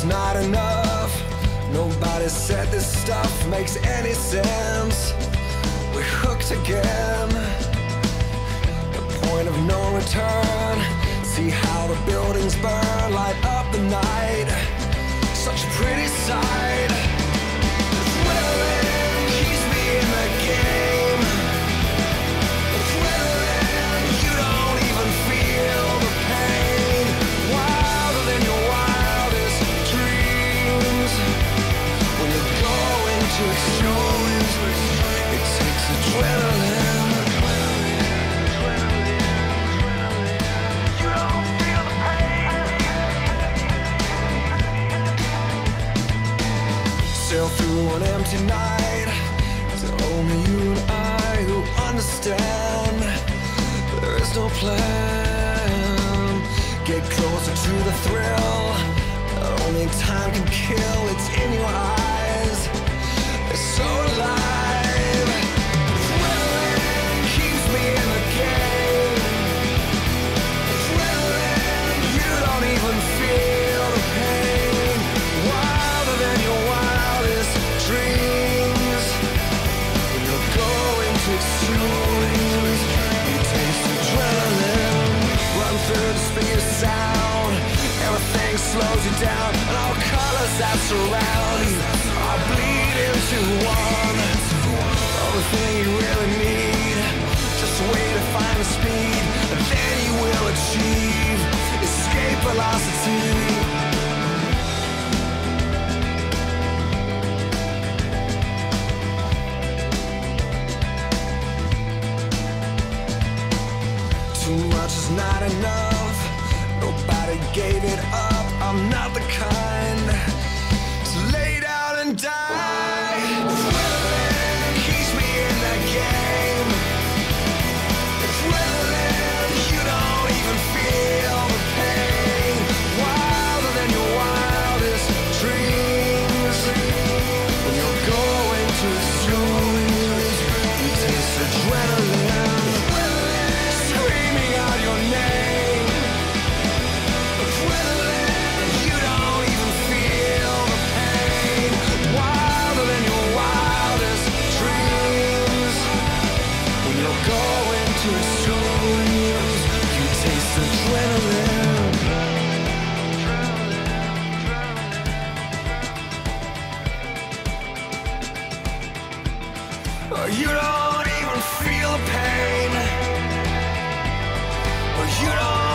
it's not enough. Nobody said this stuff makes any sense. We're hooked again. The point of no return. See how the buildings burn, light up the night. Such a pretty sight. It's Willin, he's me in the game. It's Willin, you don't even feel the pain. Wilder than your wildest dreams. When you're going to extremes, it takes adrenaline. Sail through an empty night. It's only you and I who understand. There is no plan. Get closer to the thrill that only time can kill. It's in your eyes. It's so alive. It's Willin, keeps me in the game. It's Willin, you don't even feel the pain. Wilder than your dreams. When you're going to extremes, you taste adrenaline. Run through the speed of sound. Everything slows you down, and all colors that surround you are bleeding to one. The only thing you really need, just a way to find the speed, and then you will achieve escape velocity. Too much is not enough. Nobody gave it up. I'm not the kind to lay down and die. It's Willin, keeps me in the game. It's Willin, you don't even feel the pain. Wilder than your wildest dreams. When you're going to extremes, you taste adrenaline. You don't even feel the pain. Or you don't